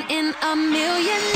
one in a million.